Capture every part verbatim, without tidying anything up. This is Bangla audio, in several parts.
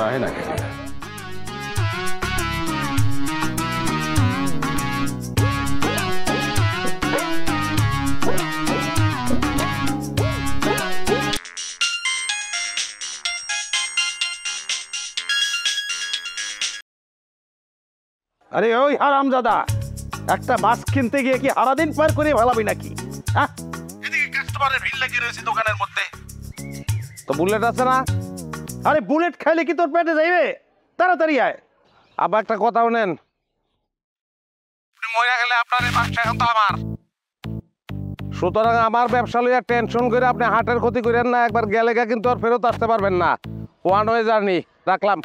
रहा है ना कह रहा है। আরে ওই হারামজাদা, একটা মাছ কিনতে গিয়ে কি সারাদিন পার করে ভালাবি নাকি? হ্যাঁ, এদিকে কাস্টমারের ভিড় লাগিয়ে রয়েছে দোকানের মধ্যে। তো বুলেট আছে না? আরে বুলেট খাইলে কি তোর পেটে যাইবে? তাড়াতাড়ি আয়। আবার একটা কথাও নেন, মরে গেলে আপনার এই ব্যবসা এখন তো আমার, সুতরাং আমার ব্যবসা লইয়া টেনশন করে আপনি হাটের ক্ষতি করেন না। একবার গেলে গা কিন্তু আর ফেরত আসতে পারবেন না। One way journey. রাখলাম।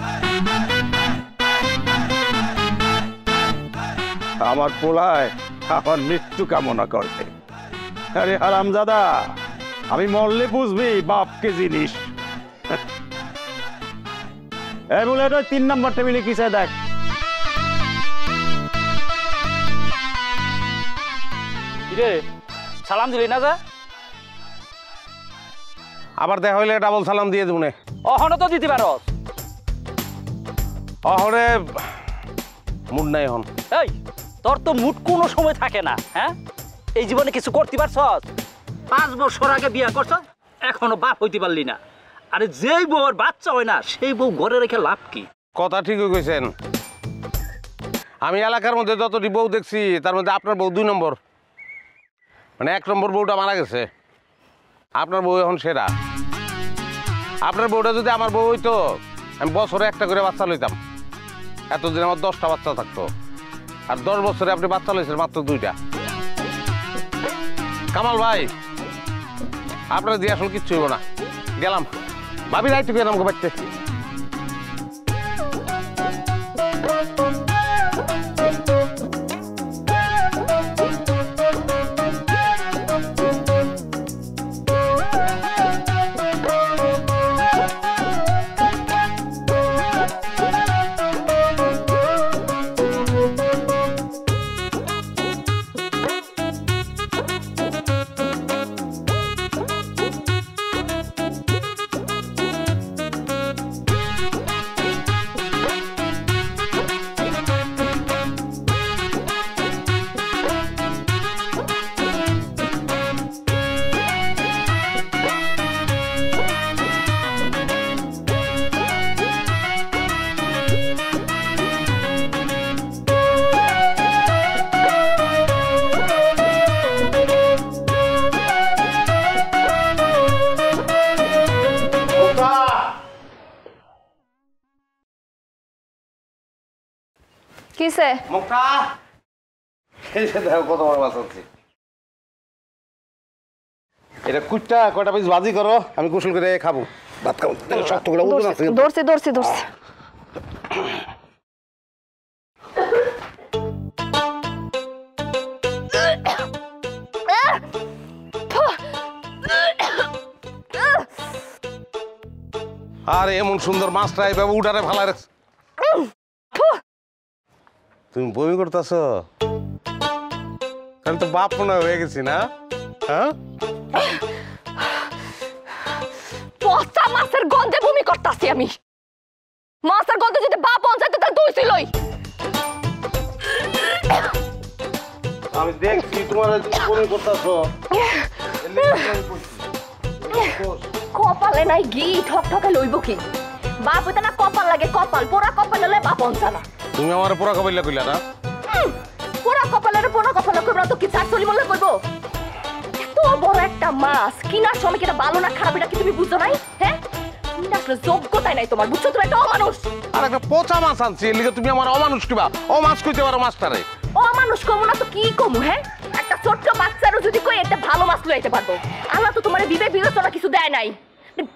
আমার পোলায় আমার মৃত্যু কামনা করতে। আরে হারামজাদা, আমি মরলে বুঝবি বাপকে জিনিস। এই বুলেট, ওই তিন নম্বর টেবিলে কি চাই দেখ। সালাম দিলি না যা, আবার দেখা হইলে ডাবল সালাম দিয়ে দেবো। অহন তো দিতে পারো। অহরে মুড নাই এখন। এই তোর তো মুড কোনো সময় থাকে না। হ্যাঁ, এই জীবনে কিছু করতে পারছ? পাঁচ বছর আগে বিয়ে করছ, এখনো বাপ হইতে পারলি না। আরে যেই বউর বাচ্চা হয় না, সেই বউ ঘরে রেখে লাভ কি? কথা ঠিকই কইছেন। আমি এলাকার মধ্যে যতটি বউ দেখছি, তার মধ্যে আপনার বউ দুই নম্বর। মানে এক নম্বর বউটা মারা গেছে, আপনার বউ এখন সেরা। আপনার বউটা যদি আমার বউ হইতো, আমি বছরে একটা করে বাচ্চা লইতাম। এতদিন আমার দশটা বাচ্চা থাকতো, আর দশ বছরে আপনি বাচ্চা লইছেন মাত্র দুইটা। কামাল ভাই, আপনার দিয়ে আসলে কিচ্ছু হইব না। গেলাম, ভাবি রাইট করে আমাকে বাড়তে। আর এমন সুন্দর মাছটা এভাবে উঠারে ভালো রাখছে। তুমি বমি করতেছ? আমি তো বাপ মনে হয়ে গেছি না? হ্যাঁ, পচা মাছের গন্ধে বমি করতেছি আমি। মাছের গন্ধে যদি বাপ পঞ্চায়েত তাহলে তুই ছিলই। আমি দেখছি তোমার বমি করতেছ। কপালে নাই গি ঠক ঠকে লইব কি? বাপ হইতে না কপাল লাগে, কপাল পোড়া কপাল হলে বাপ পঞ্চা না। তুমি আমার পোড়া কপাল কইলা না? পোড়া কপালের পোড়া কপাল কইব না তো কি চাক চলি বললে কইব? এত বড় একটা মাছ কিনার সময় কি এটা ভালো না খারাপ এটা কি তুমি বুঝছো নাই? হ্যাঁ, তুমি আসলে যোগ্যতাই নাই তোমার, বুঝছো? তুমি একটা অমানুষ। আর একটা পচা মাছ আনছি, এর লাগি তুমি আমার অমানুষ কিবা? অমানুষ কইতে পারো মাছটারে? অমানুষ কম না তো কি কম? হ্যাঁ, একটা ছোট্ট বাচ্চারও যদি কই একটা ভালো মাছ লই আইতে পারবো। আল্লাহ তো তোমারে বিবেক বিবেচনা কিছু দেয় নাই।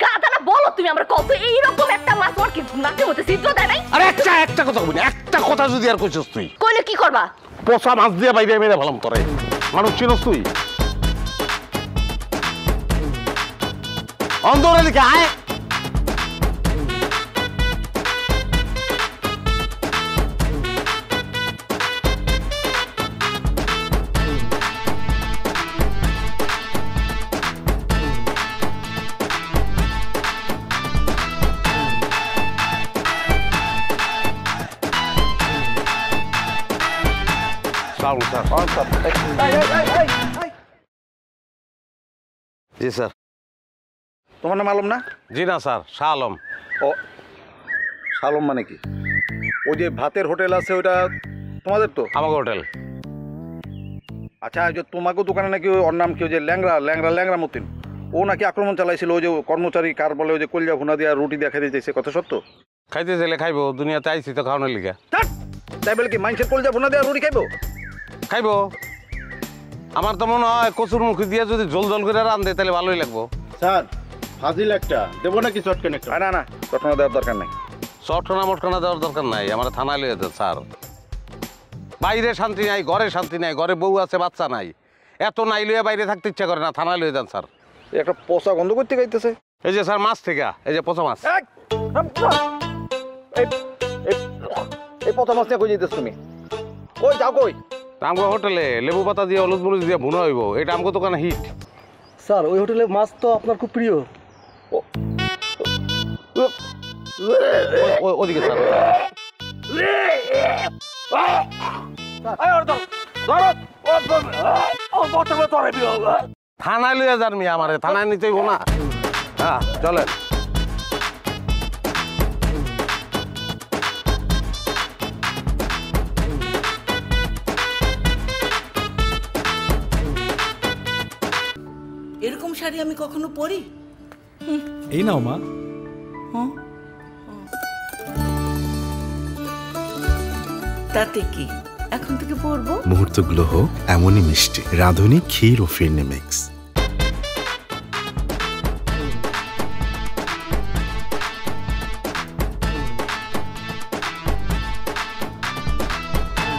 গাদানা বলো তুমি আমার কত এইরকম একটা মাছ ওর কি নাকে মতে সিদ্ধ দেয় নাই? আরে একটা একটা কথা বলি, একটা কথা যদি আর কইছস তুই, কইলে কি করবা? পোষা মাছ দিয়ে বাইরে মেরে ভালাম তোরে। মানুষ চিনস তুই? অন্ধরে লিখে আয়। Saul, sir. On, sir. Hey, hey, hey, hey, hey. জি স্যার। তোমার নাম আলম না? জি না স্যার, শাহ আলম। ও শাহ আলম মানে কি? ওই যে ভাতের হোটেল আছে ওইটা তোমাদের তো? আমাকে হোটেল। আচ্ছা, যে তোমাকে দোকানে নাকি ওর নাম কি, ওই যে ল্যাংরা ল্যাংরা ল্যাংরা মতিন, ও নাকি আক্রমণ চালাইছিল ওই যে কর্মচারী, কার বলে ওই যে কলজা ভুনা দিয়া রুটি দেখা দিয়ে চাইছে, কথা সত্য? খাইতে চাইলে খাইবো, দুনিয়াতে আইছি তো খাওয়ানোর লিগা। তাই বলে কি মানুষের কলজা ভুনা দিয়া রুটি খাইবো? খাইবো। আমার তো মনে হয় কচুর মুখি দিয়ে যদি জল জল করে রান দেয় তাহলে ভালোই লাগবো। স্যার ফাজিল একটা দেবো নাকি চটকান একটা? না না, চটকানা দেওয়ার দরকার নাই, চটকানা মটকানা দেওয়ার দরকার নাই। আমার থানায় লিয়ে দেন স্যার। বাইরে শান্তি নাই, ঘরে শান্তি নাই, ঘরে বউ আছে বাচ্চা নাই, এত নাই লইয়া বাইরে থাকতে ইচ্ছা করে না। থানায় লিয়ে দেন স্যার। একটা পচা গন্ধ করতে গাইতেছে, এই যে স্যার মাছ থেকে, এই যে পচা মাছ, এই পচা মাছ নিয়ে কই যাইতেছ তুমি? কই যাও কই? আমগো হোটেলে লেবু পাতা দিয়ে হলুদ মরিচ দিয়ে ভুনা হইব, এটা আমগো দোকানে হিট। স্যার ওই হোটেলে মাছ তো আপনার খুব প্রিয়। ওদিকে স্যার, থানায় লইয়া যান মিয়া, আমারে থানায় নিতেই গো না। হ্যাঁ চলেন। এরকম শাড়ি আমি কখনো পরি? এই নাও মা। তাতে কি, এখন থেকে পরবো। মুহূর্তগুলো হোক এমনই মিষ্টি। রাঁধুনি ক্ষীর ও ফিরনি মিক্স।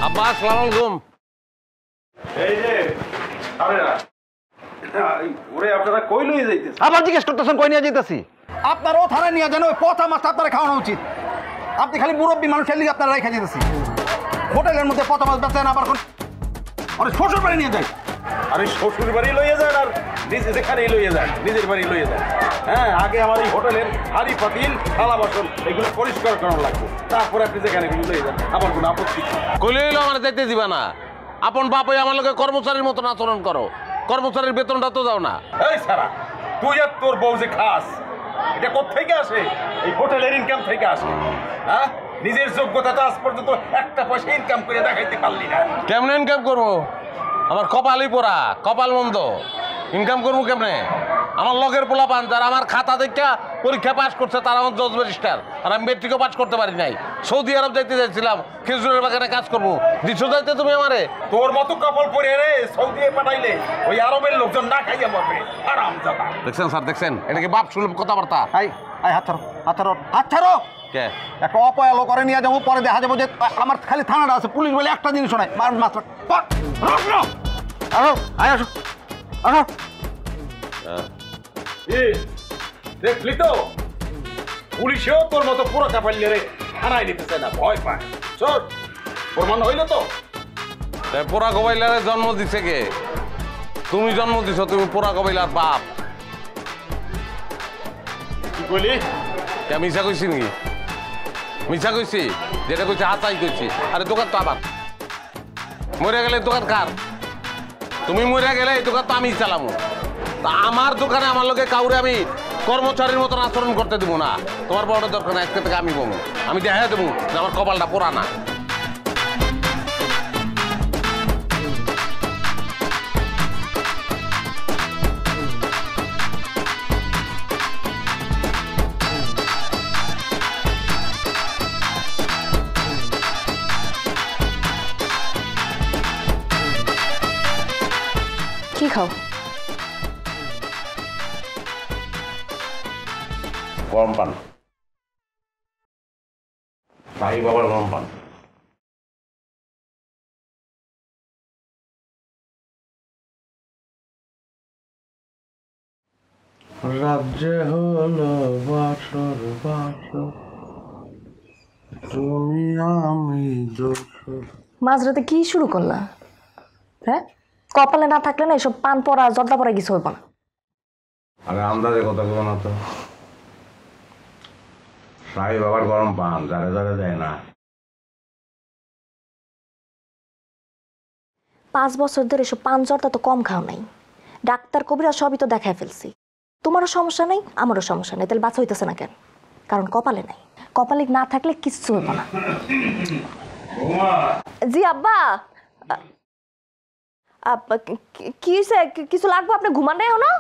আব্বা আসসালামু আলাইকুম। এই যে আরেরা, ওরে আপনারা কই লই যাইতেছ? আবার জিজ্ঞেস করতেছেন কই নিয়ে যাইতাছি? আপনারও থানায় নিয়ে যান, ওই পচা মাছটা আপনারা খাওয়ানো উচিত। আপনি খালি মুরব্বী মানুষ খেলে আপনারা রাইখা যাইতেছি। হোটেলের মধ্যে পচা মাছ বেচেন, আবার কোন আরে শ্বশুর বাড়ি নিয়ে যায়। আরে শ্বশুর বাড়ি লইয়ে যান, আর নিজে যেখানেই লইয়ে যান, নিজের বাড়ি লইয়ে যান। হ্যাঁ, আগে আমার এই হোটেলের হাড়ি পাতিল থালা বাসন এগুলো পরিষ্কার করা লাগবে, তারপরে আপনি যেখানে লইয়ে যান, আমার কোনো আপত্তি। কইলেই আমার যাইতে দিবা না। আপন বাপ ওই আমার লোকে কর্মচারীর মতন আচরণ করো, কর্মচারীর বেতনটা তো দাও না। এই সারা তুই আর তোর বউ যে খাস, এটা কোথা থেকে আসে? এই হোটেলের ইনকাম থেকে আসে। হ্যাঁ, নিজের যোগ্যতাটা আজ পর্যন্ত একটা পয়সা ইনকাম করে দেখাইতে পারলি না। কেমনে ইনকাম করবো? আমার কপালই পোড়া, কপাল মন্দ। ইনকাম করবো কেমনে? আমার লগের পোলা পান, যারা আমার খাতা দেখে পরীক্ষা পাস করছে, তারা আমার জজ ব্যারিস্টার, আর আমি মেট্রিকও পাস করতে পারি নাই। সৌদি আরব যাইতে চাইছিলাম, খেজুরের বাগানে কাজ করবো, দিচ্ছ যাইতে তুমি আমারে? তোর মতো কপাল পরে রে, সৌদি পাঠাইলে ওই আরবের লোকজন না খাইয়া মরবে। আরামজাদা। দেখছেন স্যার, দেখছেন এটাকে বাপ শুনলাম কথাবার্তা। আই আই হাত ছাড়ো, হাত ছাড়ো, হাত ছাড়ো। কে একটা অপয়া লোক করে নিয়ে যাবো, পরে দেখা যাবো যে আমার খালি থানাটা আছে, পুলিশ বলে একটা জিনিস শোনায়, মার মাছ আয় আসো আসো। দেখলি তো, পুলিশেও তোর মতো পুরো কাপালিয়ে রে থানায় নিতে চায় না, ভয় পায়। চোর প্রমাণ হইল তো? পোড়া কবাইলারে জন্ম দিছে কে? তুমি জন্ম দিছো, তুমি পোড়া কবাইলার বাপ। কি কইলি? আমি ইচ্ছা কইছি নাকি? মিছা কইছি, যেটা কইছি হাতাই কইছি। আরে দোকান তো আবার মরে গেলে দোকান কার? তুমি মরে গেলে এই দোকান তো আমি চালাবো। তা আমার দোকানে আমার লোকে কাউরে আমি কর্মচারীর মতন আচরণ করতে দেবো না। তোমার বড় দরকার না, আজকে থেকে আমি বলবো, আমি দেখা দেবো যে আমার কপালটা পোড়া না। কি খাও? গরম পান, ভাই বাবার গরম পান। রাজ্যে হলো বাসর বাসর, তুমি আমি দোসর। মাঝরাতে কি শুরু করলা? হ্যাঁ, কপালে না থাকলে না এসব পান পরা জর্দা পরা কিছু হইব না। আরে আন্দাজে কথা বলো না তো। সাই বাবার গরম পান যারা যারা যায় না, পাঁচ বছর ধরে এসব পানজর্দা তো কম খাও নাই, ডাক্তার কবিরা সবই তো দেখায় ফেলছি। তোমারও সমস্যা নেই, আমারও সমস্যা নেই, তাহলে বাঁচা হইতেছে না কেন? কারণ কপালে নাই, কপালে না থাকলে কিচ্ছু হইব না। জি আব্বা, কি হয়েছে? কিছু লাগবে? আপনি ঘুমান নাই না?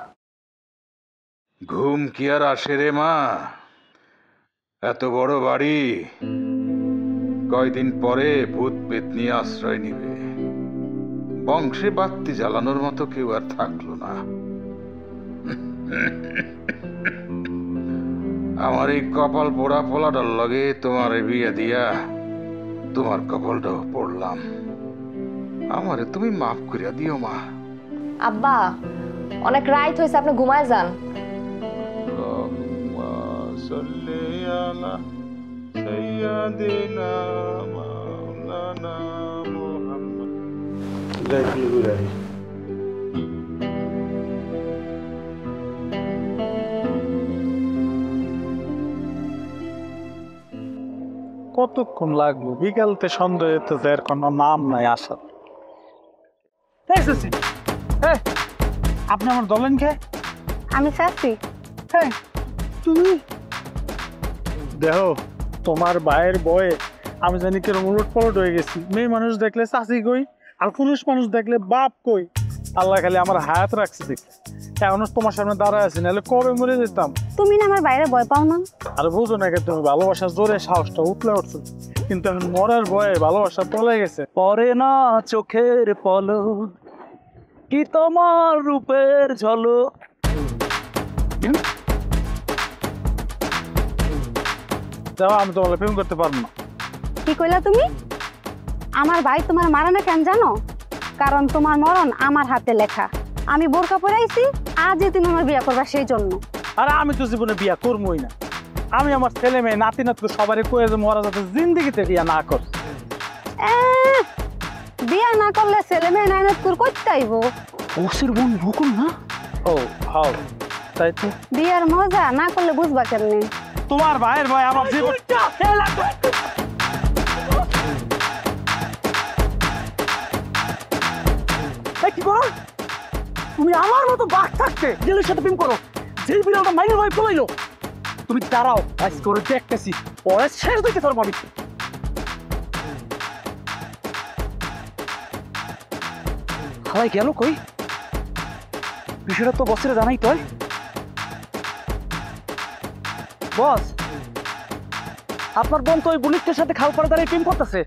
ঘুম কি আর আসে রে মা? এত বড় বাড়ি, কয়দিন পরে ভূত পেত নিয়ে আশ্রয় নিবে। বংশে বাতি জ্বালানোর মতো কেউ আর থাকলো না। আমার এই কপাল পোড়া ফলাটার লগে তোমার বিয়ে দিয়া তোমার কপালটাও পড়লাম। আমারে তুমি মাফ করিয়া দিও মা। আব্বা, অনেক রাত হয়েছে, আপনি ঘুমায় যান। কতক্ষণ লাগলো? বিকালতে সন্ধ্যা যেতেছে, এর কোনো নাম নাই আসার। আপনি আমার দলেন কে? আমি চাচ্ছি। হ্যাঁ তুমি দেখো, তোমার ভাইয়ের বয়ে আমি জানি কিরম উলট পলট হয়ে গেছি। মেয়ে মানুষ দেখলে চাচি কই, আর পুরুষ মানুষ দেখলে বাপ কই। আল্লাহ খালি আমার হায়াত রাখছে দেখি, এখনো তোমার সামনে দাঁড়ায় আছি, নাহলে কবে মরে যেতাম। তুমি না আমার বাইরে ভয় পাও না? আরে বুঝো না, তুমি ভালোবাসার জোরে সাহসটা উতলে উঠছো, কিন্তু আমি মরার ভয়ে ভালোবাসা পলে গেছে। পরে না চোখের পলক কি তোমার রূপের ঝলক, আমি তোমার প্রেম করতে পারবো না। কি কইলা তুমি? আমার ভাই তোমার মারা না কেন জানো? কারণ তোমার মরণ আমার হাতে লেখা। আমি বোরকা পরে আইছি আজই তুমি আমার বিয়ে করবা সেই জন্য। আরে আমি তো জীবনে বিয়ে করবোই না। আমি আমার ছেলে মেয়ে নাতি নাতনি সবারই কয়ে যে মরা যাতে জিন্দেগিতে বিয়ে না কর। বিয়ে না করলে ছেলে মেয়ে নাইনাত কর করতে আইব। ওসির বোন হুকুম না? ও হাও তাই তো। বিয়ের মজা না করলে বুঝবা কেমনে? তোমার ভাইয়ের ভাই আমার জীবন। কি করো তুমি? আমার মতো বাঘ থাকতে জেলের সাথে প্রেম করো, জেল বিড়ালটা মাইনের ভাই পলাইলো। তুমি দাঁড়াও, আজ করে দেখতেছি পরে শেষ দিতে পারবো। হালাই গেল কই? বিষয়টা তো বছরে জানাই তো বস। আপনার বোন তো ওই বুলিটের সাথে খাল পড়া দাঁড়িয়ে প্রেম করতেছে।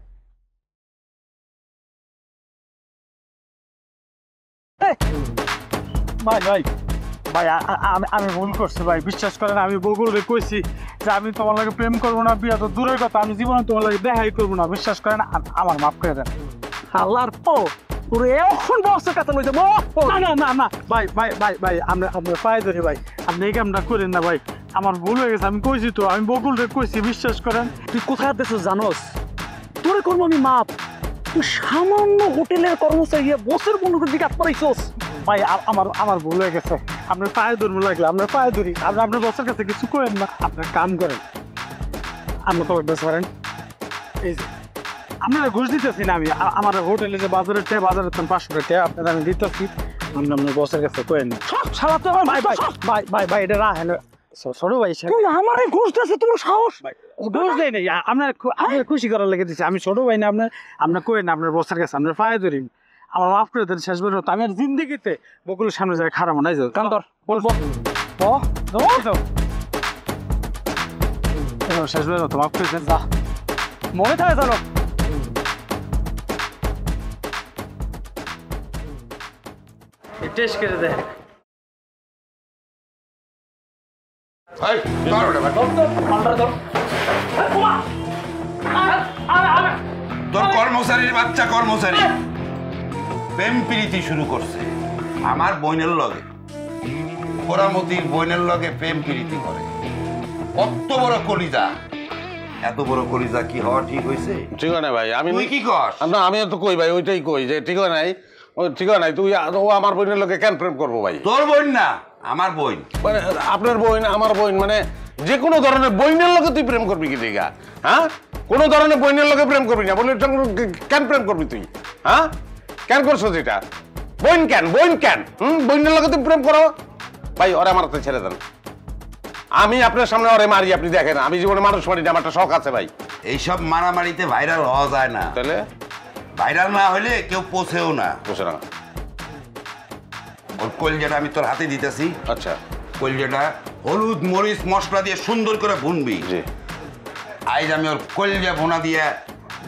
ভাই ভাই ভাই আমি ভুল করছি ভাই, বিশ্বাস করেন। আমি বগুড়ে কইছি যে আমি তোমার লাগে প্রেম করবো না, বিয়ে তো দূরের কথা আমি জীবনে তোমার লাগে দেখাই করবো না। বিশ্বাস করেন, আমার মাফ করে দেন। আল্লাহর পো পুরো এখন বক্সের কথা লইছে। না না না না ভাই ভাই ভাই ভাই আমরা আপনার পায়ে ধরি ভাই, আপনি এই কামটা করেন না ভাই, আমার ভুল হয়ে গেছে। আমি কইছি তো, আমি বগুড়ে কইছি, বিশ্বাস করেন। তুই কোথায় দেশ জানোস? তোরে করবো আমি মাপ, তুই সামান্য হোটেলের কর্মচারী বসের বন্ধুদের দিকে আট পড়াইছস। ভাই আমার আমার ভুল হয়ে গেছে, আপনার পায়ে ধরবো লাগলে আপনার পায়ে ধরি। আপনি আপনার বসের কাছে কিছু করেন না, আপনার কাম করেন। আমরা তো অভ্যাস করেন, এই যে আপনারা ঘুষ দিতেছি না। আমি আমার হোটেলে যে বাজারের টে বাজারের তো পাঁচশো টাকা আপনার আমি দিতেছি, আপনি আপনার বসের কাছে করেন। সব ছাড়া তো ভাই ভাই ভাই ভাই ভাই এটা রাখেন। সরু ভাই আমার ঘুষ দিয়েছে, তোমার সাহস? ঘুষ দেয় নাই, আপনার খুশি করার লেগে দিচ্ছে। আমি ছোট ভাই না, আপনার আপনার করেন আপনার বসের কাছে, আপনার পায়ে ধরি। আমার মাফ করে দেন, শেষ বছর আমি আর জিন্দিগিতে বকুলের সামনে যায় খারাপ নাই যাও। কারণ তোর বলবো শেষ বছর তো মাফ করে দেন, যা মনে থাকে চলো। টেস্ট করে দেখ। তোর কর্মচারীর বাচ্চা কর্মচারী প্রেম প্রীতি শুরু করছে আমার বইনের লগে, পোড়ামতির বইনের লগে প্রেম প্রীতি করে। কত বড় কলিজা, এত বড় কলিজা কি হওয়া ঠিক হয়েছে? ঠিক না ভাই, আমি কি কর না, আমি তো কই ভাই ওইটাই কই যে ঠিক নাই, ঠিক নাই। তুই ও আমার বইনের লগে কেন প্রেম করবো ভাই? তোর বইন না আমার বইন, মানে আপনার বইন আমার বইন, মানে যে কোনো ধরনের বইনের লগে তুই প্রেম করবি কি দিঘা? হ্যাঁ, কোনো ধরনের বইনের লগে প্রেম করবি না বলে কেন প্রেম করবি তুই? হ্যাঁ কেন করছো এটা? বোন কেন বোন কেন হম বোনের লগে তুমি প্রেম করো? ভাই ওরে আমার হাতে ছেড়ে দেন, আমি আপনার সামনে ওরে মারি আপনি দেখেন। আমি জীবনে মানুষ মারি না, আমার একটা শখ আছে ভাই। এইসব মারামারিতে ভাইরাল হওয়া যায় না, তাহলে ভাইরাল না হলে কেউ পৌঁছেও না। পৌঁছে না ওর কলজাটা আমি তোর হাতে দিতেছি। আচ্ছা, কলজাটা হলুদ মরিচ মশলা দিয়ে সুন্দর করে ভুনবি। আজ আমি ওর কলজা ভোনা দিয়ে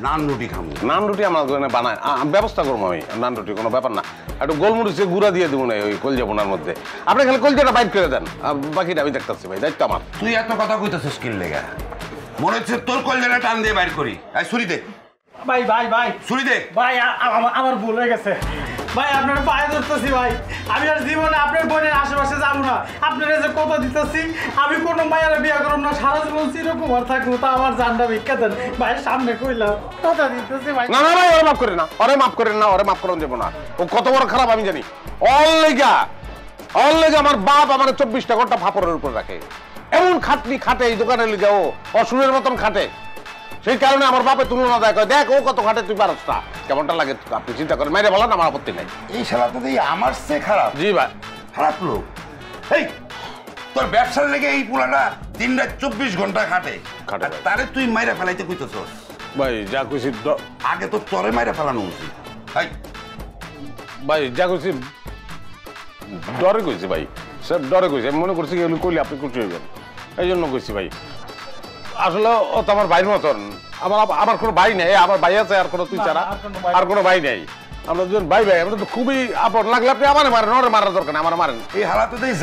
নান রুটি খাবো। নান রুটি আমার বানায়, ব্যবস্থা করবো আমি। নান রুটি কোনো ব্যাপার না, একটু গোলমরিচের গুঁড়া দিয়ে দেবো না ওই কলজা ভোনার মধ্যে। আপনি খালি কলজাটা বাইট করে দেন, বাকিটা আমি দেখতেছি ভাই, দায়িত্ব আমার। তুই এত কথা কইতেছিস কিল লেগা? মনে হচ্ছে তোর কলজাটা টান দিয়ে বাইট করি। আই ছুরি দে ভাই, ভাই ভাই ছুরি দে ভাই, আমার ভুল হয়ে গেছে ভাই। আপনার পায়ে ধরতেছি ভাই, আমি আর জীবনে আপনার বোনের আশেপাশে যাবো না। আপনার যে কথা দিতেছি, আমি কোনো মায়ের বিয়ে করব না, সারা জীবন এরকম ঘর থাকবো। তা আমার জানটা ভিক্ষা দেন ভাই, সামনে কইলাম কথা দিতেছি ভাই। না না ভাই, ওরে মাফ করেন না, ওরে মাফ করেন না, ওরে মাফ করুন দেবো না। ও কত বড় খারাপ আমি জানি। অললেগা অললেগা আমার বাপ আমার চব্বিশটা ঘন্টা ফাপড়ের উপর রাখে। এমন খাটনি খাটে এই দোকানে লিগা, ও অসুরের মতন খাটে। সেই কারণে আমার বাপে তুলনা দেয়, দেখ ও কত ঘাটে তুই পারস না, কেমনটা লাগে আপনি চিন্তা করেন। মেরে বলেন, আমার আপত্তি নেই। এই শালা তো আমার চেয়ে খারাপ। জি ভাই, খারাপ লোক। এই তোর ব্যবসার লেগে এই পোলাটা দিন রাত চব্বিশ ঘন্টা খাটে, তারে তুই মাইরা ফেলাইতে কইতেছ? ভাই যা কইছি, আগে তো তোরে মাইরা ফেলানো উচিত। ভাই ভাই যা কইছি ডরে কইছি ভাই, সব ডরে কইছি। আমি মনে করছি কইলে আপনি কুটি হইবেন, এই জন্য কইছি ভাই। আসলে ও তো আমার ভাইয়ের মতন। আমার আমার কোনো ভাই নেই, আমার ভাই আছে আর কোনো তুই ছাড়া আর কোনো ভাই নেই। আমরা দুজন ভাই ভাই, আমরা তো খুবই আপন। লাগলে আপনি আমার মারেন, ওর মারার দরকার না, আমার মারেন। এই হালাতে তুই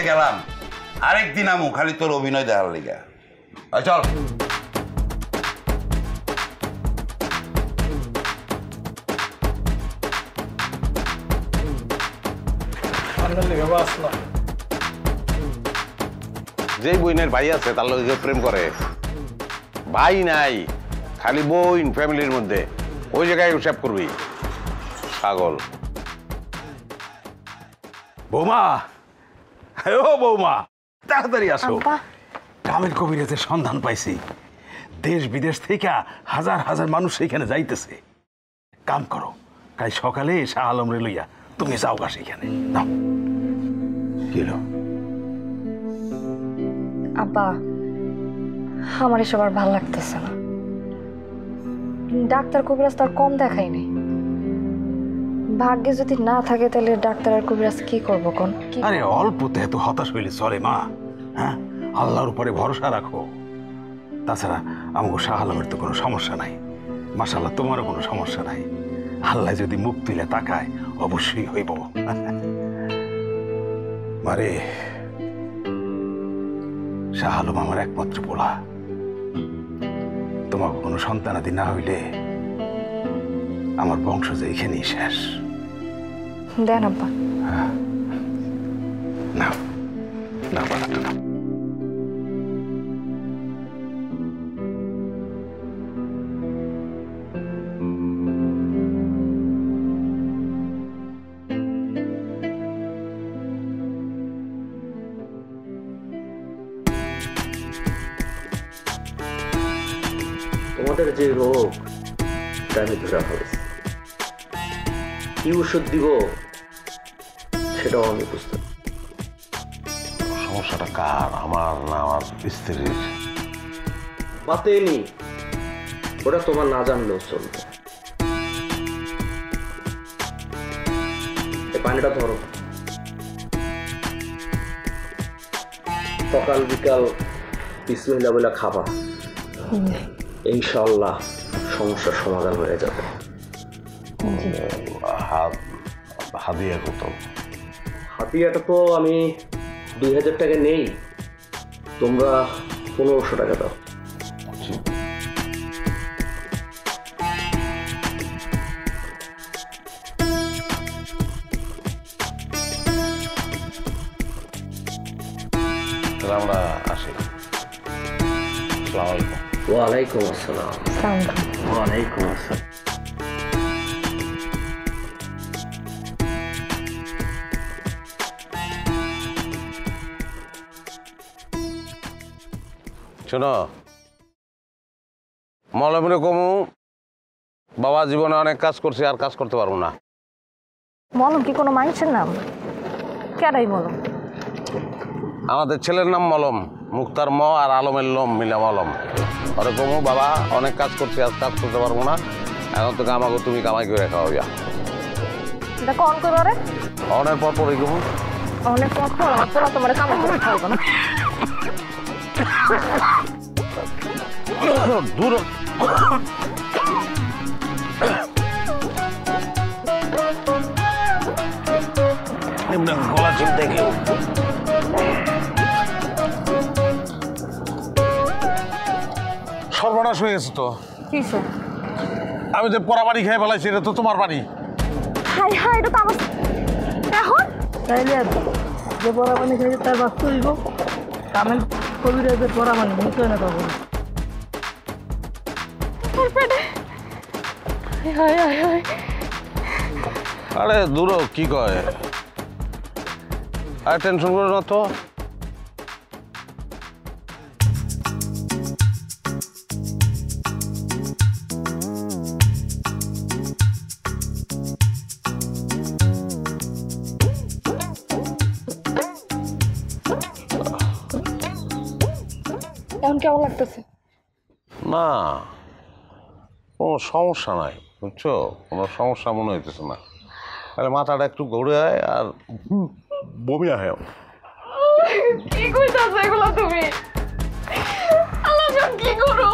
জাত অভিনেতা। আজকে গেলাম, আরেকদিন আমু খালি তোর অভিনয় দেখার লিগা। চল আসলাম। যেই বইনের ভাই আছে তার লোকে প্রেম করে, ভাই নাই খালি বইন ফ্যামিলির মধ্যে, ওই জায়গায় উৎসব করবি পাগল। বৌমা, ও বৌমা তাড়াতাড়ি আসো। তামিল কবিরাজের সন্ধান পাইছি, দেশ বিদেশ থেকে হাজার হাজার মানুষ সেখানে যাইতেছে। কাম করো, কাল সকালে শাহ আলম রে লইয়া তুমি যাও গা সেখানে। নাও গেলো। আপা, আমার এসব আর ভালো লাগতেছে না। ডাক্তার কবিরাজ তার কম দেখায়নি, ভাগ্যে যদি না থাকে তাহলে ডাক্তার আর কবিরাজ কি করবো কোন? আরে অল্পতে এত হতাশ হইলে চলে মা? হ্যাঁ, আল্লাহর উপরে ভরসা রাখো। তাছাড়া আমাকে শাহ আলমের তো কোনো সমস্যা নাই, মাশাআল্লাহ তোমারও কোনো সমস্যা নাই। আল্লাহ যদি মুখ তুলে তাকায় অবশ্যই হইব। মারে, শাহ আলম আমার একমাত্র পোলা। তোমাকে কোনো সন্তানাদি না হইলে আমার বংশ যে এখানেই শেষ। দেন আব্বা। না না বাবা না, আমাদের যে রোগ তাই ধরা হবে, কি ওষুধ দিব সেটাও আমি বুঝতে। সমস্যাটা কার? আমার না আমার স্ত্রীর? পাতে নি, ওটা তোমার না জানলেও চলবে। পানিটা ধরো, সকাল বিকাল বিসমিল্লাহ বলে খাবা, ইনশাআল্লাহ সমস্যার সমাধান হয়ে যাবে। হাদিয়া কত? হাদিয়াটা তো আমি দুই হাজার টাকা নেই, তোমরা পনেরোশো টাকা দাও। আমরা আসি, আসসালামু আলাইকুম। ওয়ালাইকুম আসসালাম। ওয়ালাইকুম আসসালাম। শোনো, মলমরে কমু বাবা জীবনে অনেক কাজ করছি, আর কাজ করতে পারবো না। মলম কি কোনো মানুষের নাম? কেরাই মলম। আমাদের ছেলের নাম মলম, মুক্তার ম আর আলমের লম মিলে মলম। ওরকম বাবা অনেক কাজ করছি, আর কাজ করতে পারবো না, এখন তো আমাকে তুমি কামাই করে খাওয়া যা। দেখো অন করে আরে অনের পর পরে গো অনের পর পর তোমার কামাই করে খাওয়া না দূর। এমন গলা চিন্তা কেউ সর্বনাশ হয়ে গেছে তো। কিছু আমি যে পড়া বাড়ি খেয়ে ফেলাইছি, এটা তো তোমার বাড়ি। হাই হাই, এটা তো আমার। এখন তাইলে যে পড়া বাড়ি খেয়ে তার বাস্তু হইব কামেল কবিরাজের পড়া বাড়ি নিতে না তখন। আরে দূর কি কয়, আর টেনশন করো না তো। কেমন লাগতেছে? না কোনো সমস্যা নাই, বুঝছো, কোনো সমস্যা মনে হইতেছে না। আরে মাথাটা একটু ঘুরে আয় আর বমি আয়। কি কইতাছ এগুলো তুমি? আল্লাহ জান কি করো,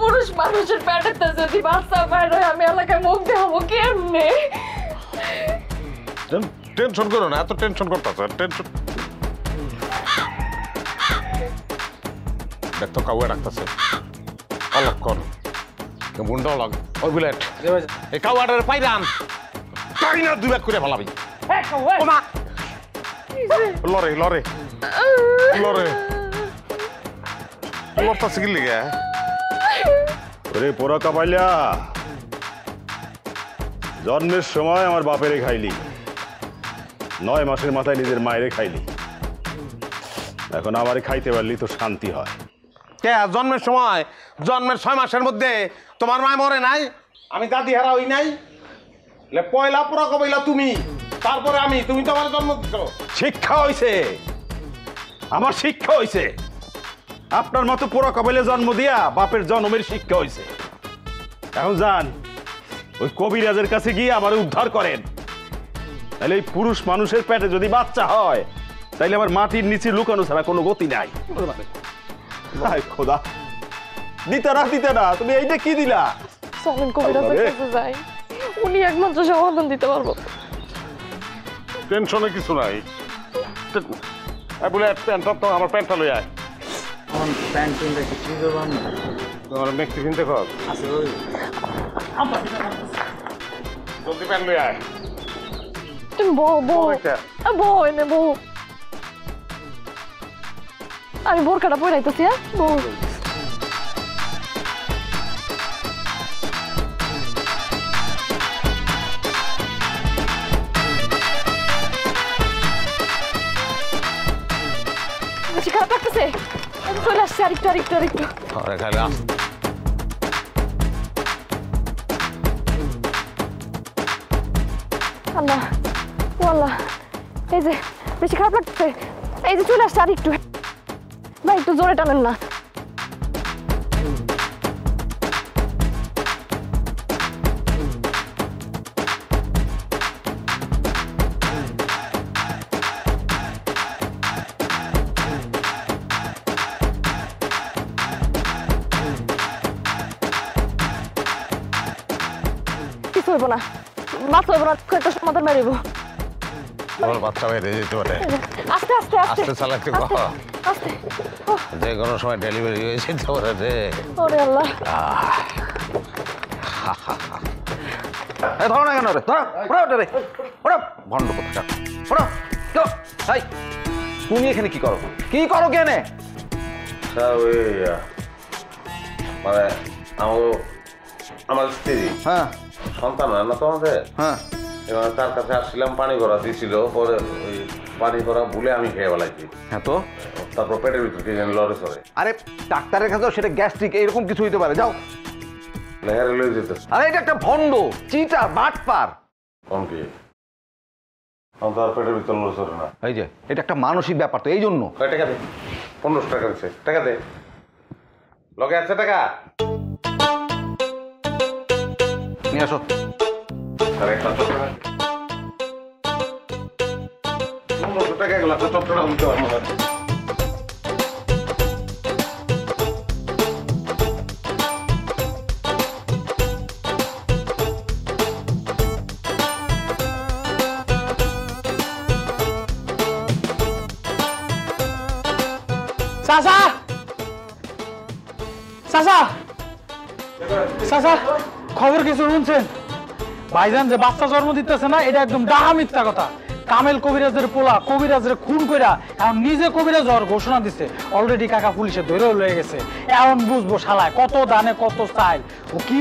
পুরুষ মানুষের পেটেতে যদি বাচ্চা বাইর হয় আমি এলাকায় মুখ দেখাবো কেমনে? টেনশন করো না, এত টেনশন করতেছ। টেনশন দেখতো কাউয়া রাখতেছে, অলক কর বুন্ডা অলক ওই বুলেট এই কাউয়াটারে পাইরাম কারিনা দুই ভাগ করে ফেলাবি। লরে লরে লরে লড়তাছে কি লিগে? ওরে পোড়া কাপাইলা, জন্মের সময় আমার বাপেরে খাইলি, নয় মাসের মাথায় নিজের মায়েরে খাইলি, এখন আমারে খাইতে পারলি তো শান্তি হয়। জন্মের সময়, জন্মের ছয় মাসের মধ্যে তোমার মায় মরে নাই, আমি দাদি হারা হই নাই, পয়লা পুরা কইলা তুমি, তারপরে আমি। তুমি তো আমার জন্ম দিছো। শিক্ষা হইছে, আমার শিক্ষা হইছে। আপনার মতো পুরা কইলে জন্ম দিয়া বাপের জন্মের শিক্ষা হইছে। এখন যান ওই কবিরাজের কাছে গিয়ে আমারে উদ্ধার করেন। তাহলে এই পুরুষ মানুষের পেটে যদি বাচ্চা হয় তাইলে আমার মাটির নিচে লুকানো ছাড়া কোনো গতি নাই। খোদা দিতা না দিতা না, তুমি এইটা কি দিলা? চলেন কবিরাজের কাছে যাই, উনি একমাত্র সমাধান দিতে পারবো। টেনশনে কিছু নাই, বলে প্যান্টটা তো আমার প্যান্টটা লই আয়। আমার প্যান্ট কিনতে কিছু দেব না, তোমার ব্যক্তি কিনতে খোঁজ আছে ওই আপা জলদি প্যান্ট লই আয়। তুমি বউ বউ বউ এনে বউ আমি বোরকাটা পরে আইতেছি। হ্যাঁ বউ খারাপ লাগতেছে, চলে আসছে। আরেকটু আরেকটু আরেকটু আল্লাহ ও আল্লাহ, এই যে বেশি খারাপ লাগতেছে, এই যে চলে আসছে। আরেকটু ভাই একটু জোরে টানেন না। কিছু হইব না, বাচ্চা হইব না, একটা সমাধান বেরিব। বাচ্চা বাইরে যেতে পারে, আস্তে আস্তে আস্তে চালাতে আস্তে, যে কোনো সময় ডেলিভারি হয়ে যেতে পারে রে। ওরে আল্লাহ, ধরো না কেন রে, ধরো ওরা ওটা রে ওরা ভণ্ড করতে ওরা তো। ভাই তুমি এখানে কি করো কি করো কেনে? মানে আমার আমার স্ত্রী, হ্যাঁ সন্তান হয় না তোমাদের? হ্যাঁ, এবার তার কাছে আসছিলাম, পানি ভরা দিয়েছিল, পরে ওই পানি ভরা ভুলে আমি খেয়ে বেলাইছি। হ্যাঁ তো তারপর পেটের ভিতরে লড়ে চড়ে। আরে ডাক্তারের কাছেও সেটা গ্যাস্ট্রিক এরকম কিছু হইতে পারে, যাও লেহারে লই যেতেছ। আরে এটা একটা ভন্ড, চিটার, বাটপার। কোন কি? আমার পেটের ভিতর নড়ছরে না। এই যে এটা একটা মানসিক ব্যাপার তো, এই জন্য। কয় টাকা দে? পনেরোশো টাকা দিছে। টাকা দে। লগে আছে টাকা? নিয়ে আসো। আরে একটা তো টাকা। পনেরোশো টাকা গুলো তো চপ করে দিতে হবে আমাদের। চাচা চাচা চাচা খবর কিছু শুনছেন? ভাইজান যে বাচ্চা জন্ম দিতেছে না, এটা একদম ডাহা মিথ্যা কথা। কামেল কবিরাজের পোলা কবিরাজের খুন কইরা এখন নিজে কবিরাজ ওর ঘোষণা দিছে। অলরেডি কাকা পুলিশে ধরে লয়ে গেছে। এখন বুঝবো শালায় কত দানে কত চাইল। ও কি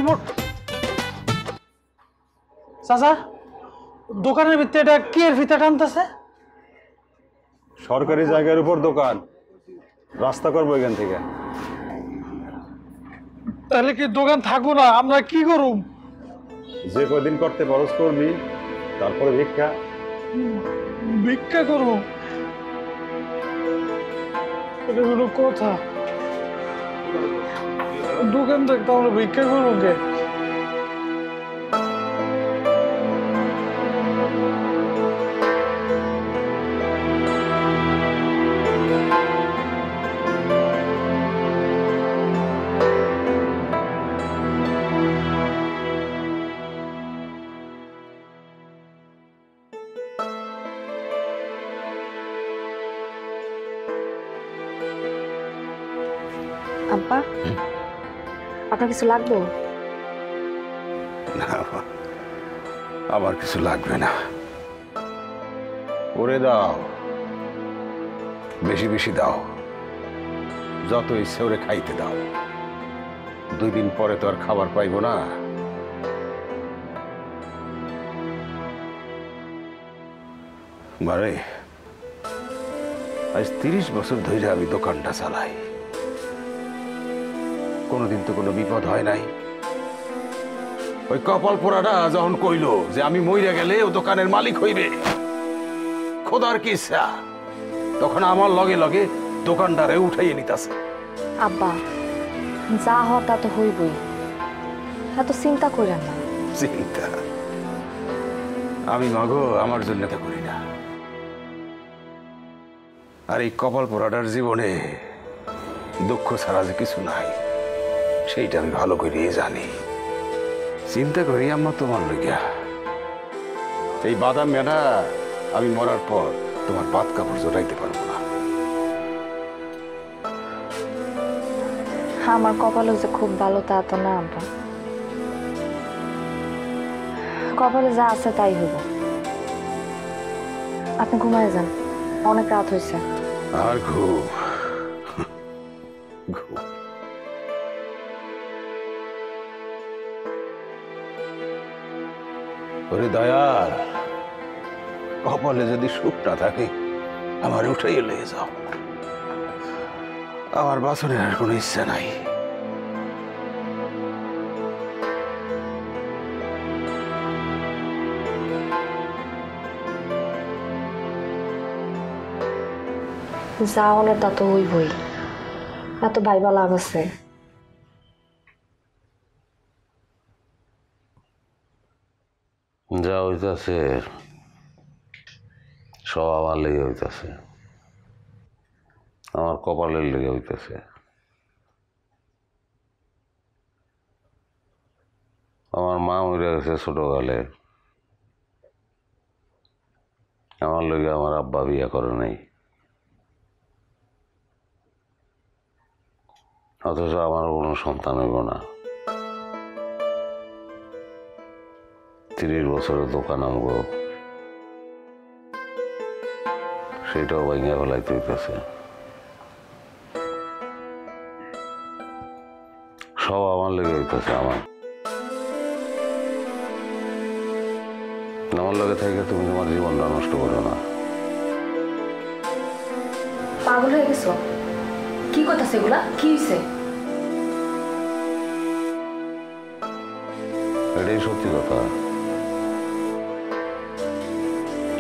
চাচা দোকানের ভিতরে এটা কি এর ভিতরে টানতেছে? সরকারি জায়গার উপর দোকান, রাস্তা করবো এখান থেকে। তাহলে কি দোকান থাকবো না? আমরা কি করুম? যে কদিন করতে খরচ করবি, তারপরে ভিক্ষা ভিক্ষা করব। এটা কোনো কথা? দোকান থাকতে আমরা ভিক্ষা করবো কে? আব্বা আপনার কিছু লাগবে? না আমার কিছু লাগবে না, ওরে দাও, বেশি বেশি দাও, যত ইচ্ছে ওরে খাইতে দাও। দুই দিন পরে তো আর খাবার পাইবো না। বারে আজ তিরিশ বছর ধরে আমি দোকানটা চালাই, কোনোদিন তো কোনো বিপদ হয় নাই। ওই কপাল পোড়াটা যখন কইল যে আমি মইরা গেলে ও দোকানের মালিক হইবে, খোদার কি ইচ্ছা, তখন আমার লগে লগে দোকানদারে উঠাইয়ে নিতাছে। আব্বা যা হয় তা তো হইবই, এত চিন্তা কইরা না। চিন্তা আমি মাগো আমার জন্য তা করি না। আর এই কপাল পোড়াটার জীবনে দুঃখ ছাড়া যে কিছু নাই সেইটা আমি ভালো করে জানি। চিন্তা করি আমার তোমার লইয়া। এই বাদাম মেলা আমি মরার পর তোমার বাদ কাপড় জোটাইতে পারবো না। আমার কপালও যে খুব ভালো তা তো না, আমরা কপালে যা আছে তাই হইব। আপনি ঘুমায় যান, অনেক রাত হয়েছে। আর ঘুম ঘুম ওরে দয়াল, কপালে যদি সুখ না থাকে আমার উঠাইয়ে লয়ে যাও। আমার বাসনের আর কোনো ইচ্ছা নাই। যাও না তা তো হইবই, এত ভাইবা লাভ আছে? যা হইতাছে সব আমার লেগে হইতাছে, আমার কপালের লেগে হইতাছে। আমার মা মরে গেছে ছোটকালে, আমার লেগে আমার আব্বা বিয়া করে নাই, অথচ আমার কোনো সন্তান হইব না। তিরিশ বছরের দোকান আমগো, সেটাও ভাঙিয়া ফেলাইতে হইতেছে। সব আমার লেগে হইতেছে। আমার আমার লেগে থেকে তুমি তোমার জীবনটা নষ্ট করো না। পাগল হয়ে গেছো? কি কথা সেগুলা? কি হইছে? এটাই সত্যি কথা।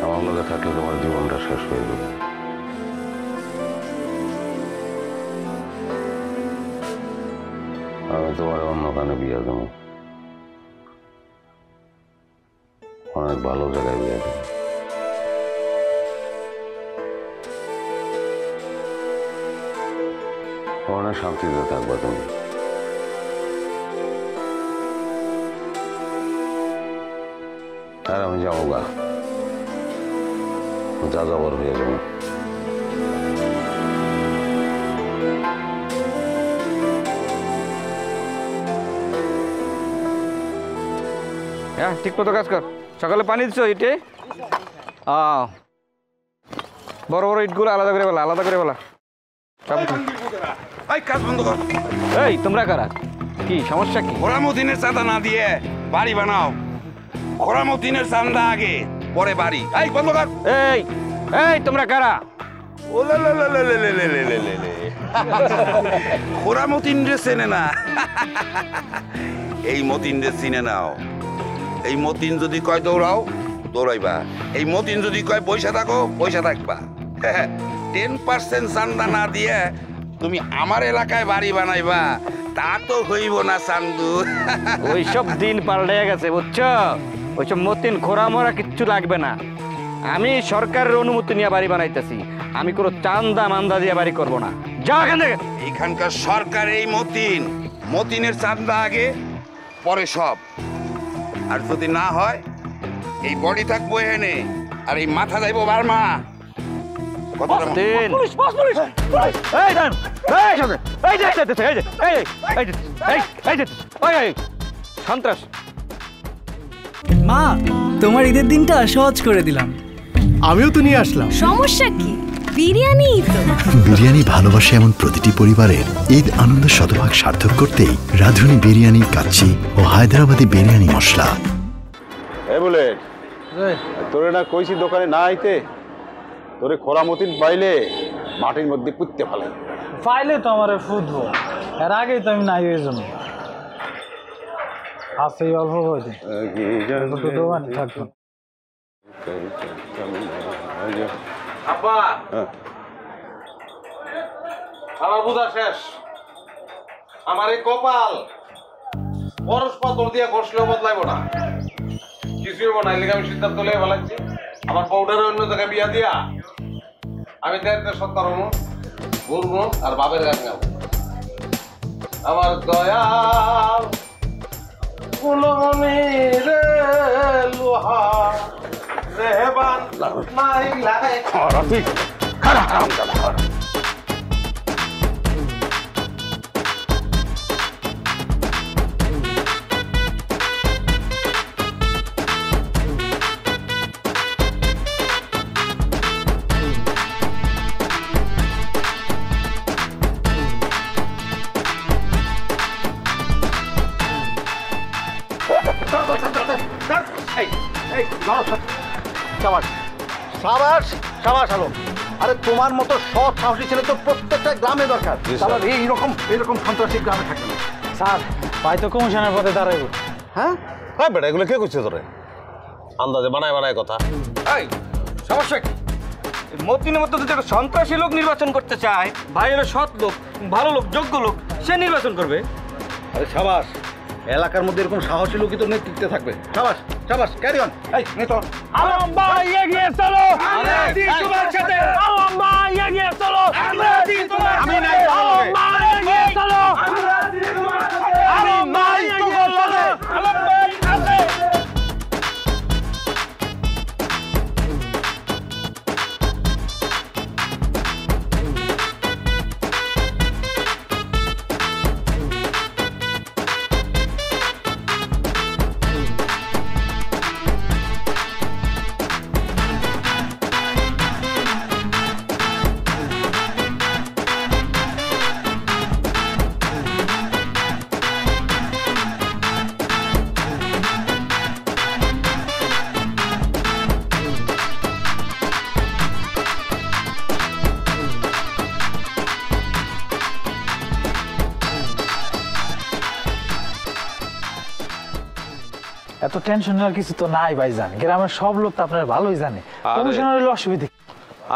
আমার মধ্যে থাকলে তোমার জীবনটা শেষ হয়ে যাবে। আমি তোমার অন্য কানে বিয়ে দেবো, অনেক ভালো জায়গায় বিয়ে দেবো। অনেক শান্তিতে থাকবা তুমি। আর আমি যাবো গা, যা যাবার হয়ে যাবো। হ্যাঁ, ঠিক মতো কাজ কর। সকালে পানি দিচ্ছ ইটে? বড় বড় ইটগুলো আলাদা করে বলা, আলাদা করে বলা। এই তোমরা কারা? কি সমস্যা? কি খোরামুদ্দিনের চাঁদা না দিয়ে বাড়ি বানাও। খোরামুদ্দিনের চাঁদা আগে, পরে বাড়ি। এই বন্ধ কর। এই এই তোমরা কারা? খোরামুদ্দিন রে চেনে না, এই মতিন রে চিনে নাও। এই মতিন যদি কয় দৌড়াও, দৌড়াইবা। এই মতিন যদি কয় পয়সা থাকো, পয়সা থাকবা। টেন পার্সেন্ট চান্দা না দিয়ে তুমি আমার এলাকায় বাড়ি বানাইবা, তা তো হইব না চান্দু। ওইসব দিন পাল্টে গেছে, বুঝছ? ওইসব মতিন খোরা মোরা কিচ্ছু লাগবে না। আমি সরকারের অনুমতি নিয়ে বাড়ি বানাইতেছি, আমি কোনো চান্দা মান্দা দিয়ে বাড়ি করবো না। যা এখান থেকে। এইখানকার সরকার এই মতিন, মতিনের চান্দা আগে, পরে সব। আর যদি না হয়, এই বডি থাকবো এখানে, আর এই মাথা যাইবো বার্মা। মা, তোমার ঈদের দিনটা সহজ করে দিলাম। আমিও তো নিয়ে আসলাম। সমস্যা কি? বিরিয়ানি তো। বিরিয়ানি ভালোবাসে এমন প্রতিটি পরিবারের ঈদ আনন্দ শতভাগ সার্থক করতেই রাঁধুনি বিরিয়ানি কাচ্চি ও হায়দ্রাবাদি বিরিয়ানি মশলা। এ বলে তোরে না কইছি দোকানে না আইতে? তোরে খোরামতিন পাইলে মাটির মধ্যে পুঁততে ফেলে। পাইলে তো আমার ফুটবো, এর আগেই তো আমি নাই। ওই জন্য আসে অল্প হয়েছে আমার বুঝা শেষ। আমার এই কপাল বরস পাতর দিয়ে ঘষলেও বদলাইব না, কিছু হবো না। এলাকা আমি সিদ্ধান্ত লেগে বলাচ্ছি, আমার পাউডারে অন্য জায়গায় বিয়া দিয়া আমি দেড়টা সত্তর ঘুরবো আর বাপের গান গাব। আমার দয়াল ফুলমনি রে লোহা রেহবান নাই লাগে ঠিক খারা কাম কর। আরে তোমার মতো সৎ সাহসী ছেলে তো প্রত্যেকটা গ্রামে দরকার। এইরকম এইরকম সন্ত্রাসী গ্রামে থাকে না স্যার। ভাই তো কমিশনের পথে দাঁড়াইবো। হ্যাঁ হ্যাঁ বেটা, এগুলো কে করছে তোরে? আন্দাজে বানায় বানায় কথা। এই সমস্যা কি? মতিনের মতো যদি একটা সন্ত্রাসী লোক নির্বাচন করতে চায়, ভাই হলো সৎ লোক, ভালো লোক, যোগ্য লোক, সে নির্বাচন করবে। আরে সাবাস, এলাকার মধ্যে এরকম সাহসী লোকই তো নেতৃত্বে থাকবে। সাবাস সাবাস, ক্যারি অন। এই নে তো আলম ভাই এগিয়ে চলো। আরে দিন তোমার সাথে আলম ভাই এগিয়ে চলো। আমরা দিন তোমার আমি নাই আলম ভাই এগিয়ে চলো। আমরা দিন তোমার সাথে আলম ভাই তোমার সাথে আলম ভাই আছে। এত টেনশন আর কিছু তো নাই ভাই জান, গ্রামের সব লোক তো আপনার ভালোই জানে, কমিশনার হলে অসুবিধা।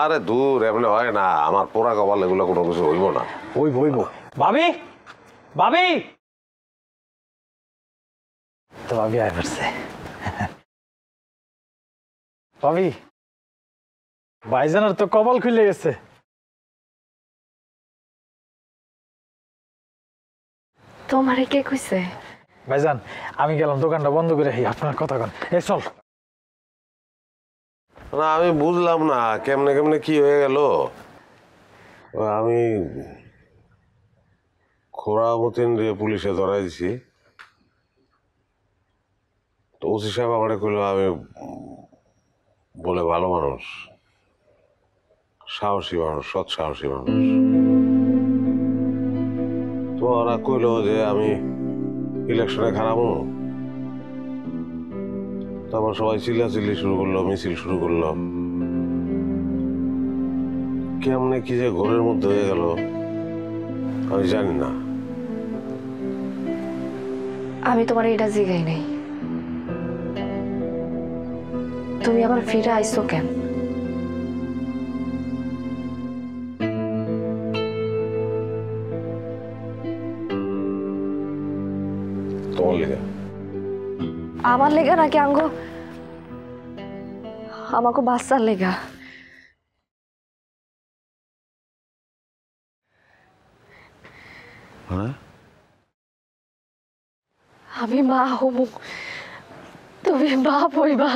আরে দূর, এমনি হয় না, আমার পোড়া কপাল এগুলো কোনো কিছু হইব না। হইব হইব। ভাবি ভাবি তো ভাবি আয় পড়ছে। ভাবি ভাইজানের তো কপাল খুলে গেছে। তোমারে কে কইছে? ভাইজান আমি গেলাম দোকানটা বন্ধ করে আই, আপনার কথা কন। এ চল। না আমি বুঝলাম না কেমনে কেমনে কি হয়ে গেল। আমি খোরাবতিন দিয়ে পুলিশে ধরাইছি তো ওসি সাহেব আমাকে কইল আমি বলে ভালো মানুষ, সাহসী মানুষ, সৎ সাহসী মানুষ, তো ওরা কইল যে আমি ইলেকশনে খারাপ। তারপর সবাই চিল্লাচিল্লি শুরু করলো, মিছিল শুরু করলো, কেমনে কি যে ঘরের মধ্যে হয়ে গেল আমি জানি না। আমি তোমার এটা জিগাই নাই তুমি আবার ফিরে আইছো কেন? তোমার লেগে আমার লেগা নাকি আঙ্গো আমাকে বাচ্চার লেগা? আমি মা হব, তুমি বাপ হইবা।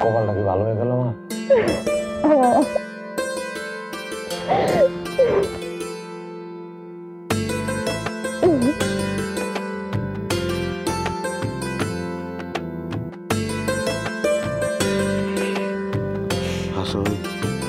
কপাল নাকি ভালো হয়ে গেল মা। হাসো।